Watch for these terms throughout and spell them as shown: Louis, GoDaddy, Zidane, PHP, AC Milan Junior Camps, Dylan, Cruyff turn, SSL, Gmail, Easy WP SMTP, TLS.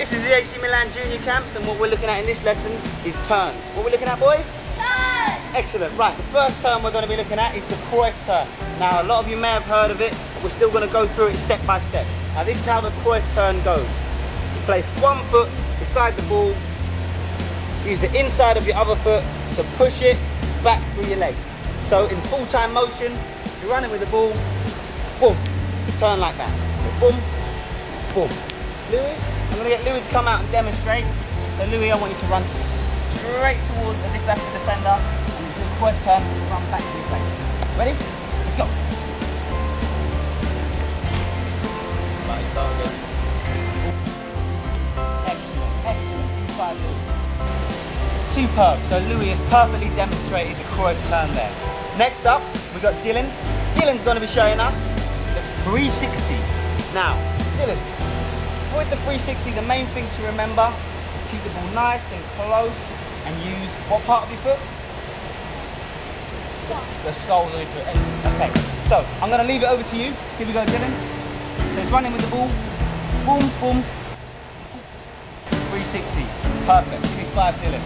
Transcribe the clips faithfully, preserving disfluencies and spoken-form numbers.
This is the A C Milan Junior Camps, and what we're looking at in this lesson is turns. What we're looking at, boys? Turns! Excellent. Right, the first turn we're going to be looking at is the Cruyff turn. Now, a lot of you may have heard of it, but we're still going to go through it step by step. Now, this is how the Cruyff turn goes. You place one foot beside the ball, use the inside of your other foot to push it back through your legs. So, in full-time motion, you're running with the ball, boom. It's a turn like that. So, boom, boom. Louis? I'm going to get Louis to come out and demonstrate. So Louis, I want you to run straight towards, as if that's the defender, and do a Cruyff turn and run back to the plate. Ready? Let's go. Right, start again. Excellent, excellent. Five, Louis. Superb. So Louis has perfectly demonstrated the Cruyff turn there. Next up, we've got Dylan. Dylan's going to be showing us the three sixty. Now, Dylan, with the three sixty, the main thing to remember is keep the ball nice and close and use what part of your foot? So, the soles of your foot. Okay, so I'm going to leave it over to you. Here we go, Dylan. So it's running with the ball. Boom, boom. three sixty. Perfect. Give me five, Dylan.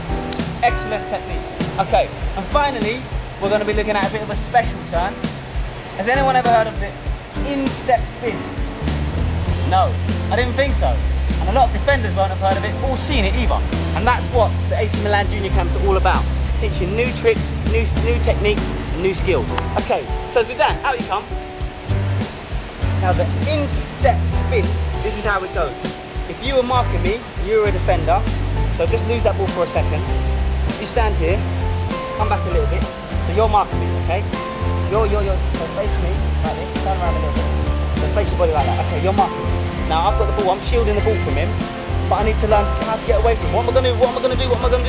Excellent technique. Okay, and finally, we're going to be looking at a bit of a special turn. Has anyone ever heard of the instep spin? No, I didn't think so, and a lot of defenders won't have heard of it or seen it either, and that's what the A C Milan Junior Camps are all about, teaching new tricks, new, new techniques and new skills. Okay, so Zidane, out you come. Now the instep spin, this is how it goes. If you were marking me, you were a defender, so just lose that ball for a second. You stand here, come back a little bit, so you're marking me, okay? You're, you're, you're, so face me, like this, turn around a little bit. So face your body like that. Okay, you're marking me. Now I've got the ball, I'm shielding the ball from him, but I need to learn how to get away from him. What am I going to do? What am I going to do? What am I going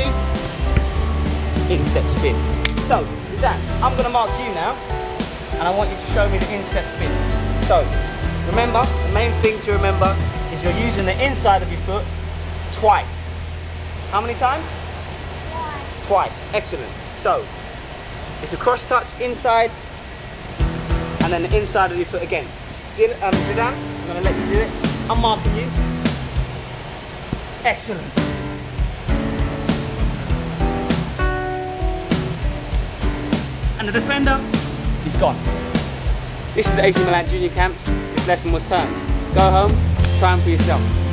to do? Instep spin. So, with that, I'm going to mark you now, and I want you to show me the instep spin. So, remember, the main thing to remember is you're using the inside of your foot twice. How many times? Twice. Twice. Excellent. So, it's a cross touch inside, and then the inside of your foot again. Um, Zidane, I'm going to let you do it. I'm marking you. Excellent. And the defender is gone. This is the A C Milan Junior Camps. This lesson was turns. Go home, try them for yourself.